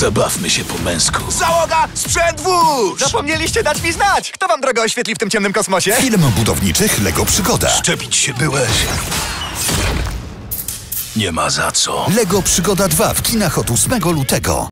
Zabawmy się po męsku. Załoga, sprzed wóz! Zapomnieliście dać mi znać! Kto wam drogę oświetli w tym ciemnym kosmosie? Film budowniczych Lego Przygoda. Szczepić się byłeś. Nie ma za co. Lego Przygoda 2 w kinach od 8 lutego.